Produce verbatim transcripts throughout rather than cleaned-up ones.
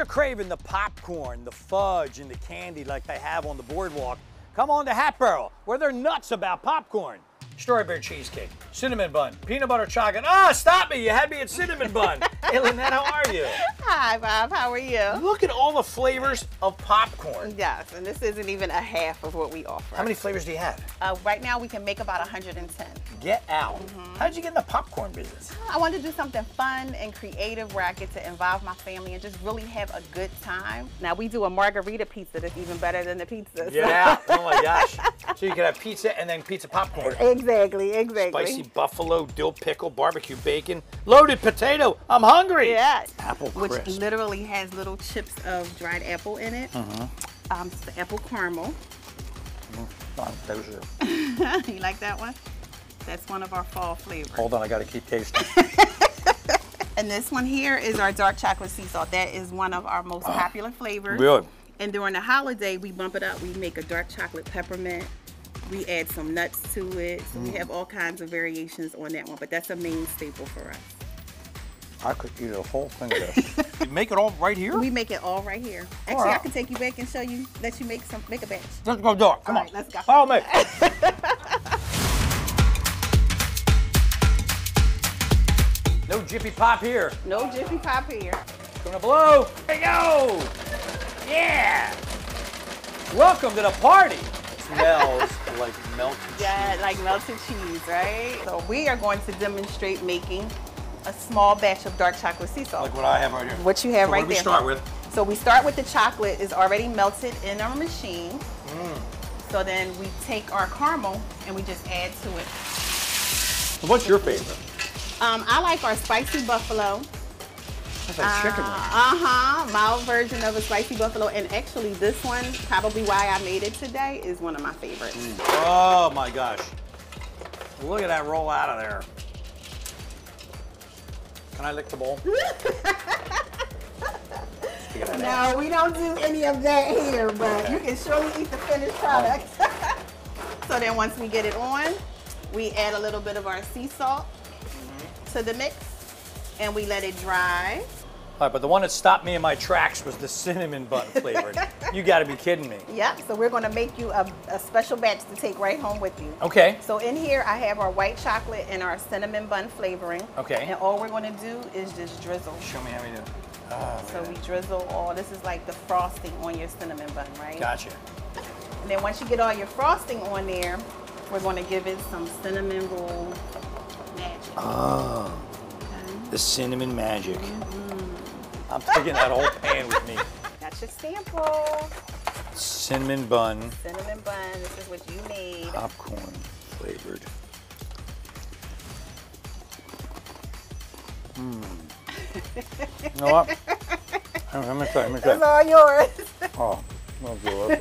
you're craving the popcorn, the fudge, and the candy like they have on the boardwalk, come on to Hatboro, where they're nuts about popcorn. Strawberry cheesecake, cinnamon bun, peanut butter chocolate. Oh, stop me, you had me at cinnamon bun. Hey, Lynette, how are you? Hi, Bob, how are you? Look at all the flavors of popcorn. Yes, and this isn't even a half of what we offer. How many flavors do you have? Uh, right now, we can make about one hundred and ten. Get out. Mm-hmm. How did you get in the popcorn business? I wanted to do something fun and creative where I get to involve my family and just really have a good time. Now, we do a margarita pizza that's even better than the pizza. So. Yeah, oh my gosh. So you can have pizza and then pizza popcorn. Exactly, exactly. Spicy buffalo, dill pickle, barbecue bacon, loaded potato. I'm hungry. Yeah. Apple crisp. Which literally has little chips of dried apple in it. Uh-huh. Um, it's the apple caramel. Mm-hmm. You like that one? That's one of our fall flavors. Hold on, I gotta keep tasting. And this one here is our dark chocolate sea salt. That is one of our most uh, popular flavors. Really? And during the holiday, we bump it up. We make a dark chocolate peppermint. We add some nuts to it. So mm. we have all kinds of variations on that one, but that's a main staple for us. I could eat a whole thing of this. You make it all right here? We make it all right here. Actually, right. I can take you back and show you, let you make some, make a batch. Let's go do it, come all on. Right, let's go. Follow me. No jiffy pop here. No jiffy pop here. Gonna blow. There you go. Yeah. Welcome to the party. It smells like melted cheese. Yeah, like melted cheese, right? So we are going to demonstrate making a small batch of dark chocolate sea salt. Like what I have right here. What you have so right there. So what do we start with? So we start with the chocolate is already melted in our machine. Mm. So then we take our caramel and we just add to it. So what's your favorite? Um, I like our spicy buffalo. That's like uh, chicken. Uh-huh, mild version of a spicy buffalo. And actually this one, probably why I made it today, is one of my favorites. Mm. Oh my gosh. Look at that roll out of there. Can I lick the bowl? No, we don't do any of that here, but okay. You can surely eat the finished product. Oh. So then once we get it on, we add a little bit of our sea salt to the mix, and we let it dry. All right, but the one that stopped me in my tracks was the cinnamon bun flavored. You gotta be kidding me. Yep, so we're gonna make you a, a special batch to take right home with you. Okay. So in here, I have our white chocolate and our cinnamon bun flavoring. Okay. And all we're gonna do is just drizzle. Show me how we do it. Oh, so man. We drizzle all, this is like the frosting on your cinnamon bun, right? Gotcha. And then once you get all your frosting on there, we're gonna give it some cinnamon roll. Oh, okay. The cinnamon magic. Mm-hmm. I'm taking that whole pan with me. That's your sample. Cinnamon bun. Cinnamon bun, this is what you made. Popcorn flavored. Mm. You know what? Let me try, let me try. It's all yours. Oh, lovely.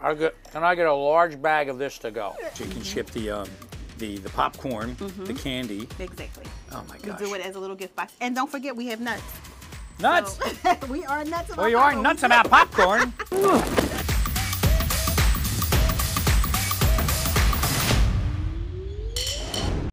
I get, can I get a large bag of this to go? So you can ship the, um, The, the popcorn, mm-hmm. the candy. Exactly. Oh my gosh. We do it as a little gift box. And don't forget, we have nuts. Nuts? So, we are nuts about popcorn. We are nuts about popcorn.